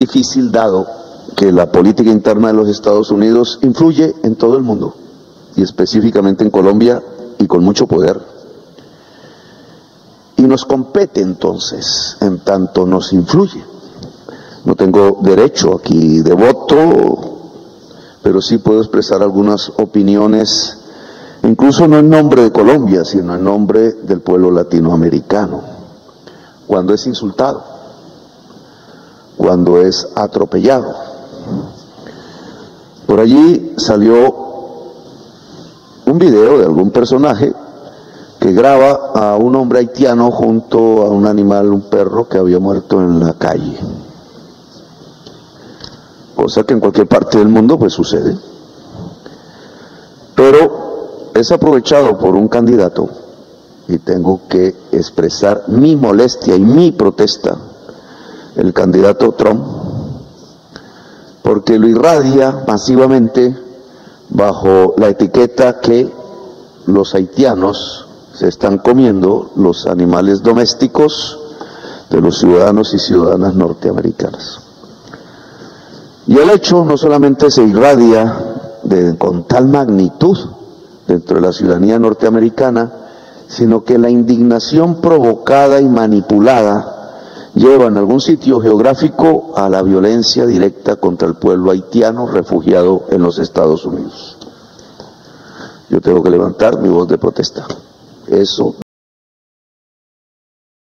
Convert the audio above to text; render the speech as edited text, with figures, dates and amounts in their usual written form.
Difícil dado que la política interna de los Estados Unidos influye en todo el mundo y específicamente en Colombia y con mucho poder. Y nos compete entonces, en tanto nos influye. No tengo derecho aquí de voto, pero sí puedo expresar algunas opiniones, incluso no en nombre de Colombia, sino en nombre del pueblo latinoamericano, cuando es insultado, cuando es atropellado. Por allí salió un video de algún personaje que graba a un hombre haitiano junto a un animal, un perro que había muerto en la calle. Cosa que en cualquier parte del mundo pues sucede. Pero es aprovechado por un candidato y tengo que expresar mi molestia y mi protesta. El candidato Trump, porque lo irradia masivamente bajo la etiqueta que los haitianos se están comiendo los animales domésticos de los ciudadanos y ciudadanas norteamericanas. Y el hecho no solamente se irradia con tal magnitud dentro de la ciudadanía norteamericana, sino que la indignación provocada y manipulada lleva en algún sitio geográfico a la violencia directa contra el pueblo haitiano refugiado en los Estados Unidos. Yo tengo que levantar mi voz de protesta. Eso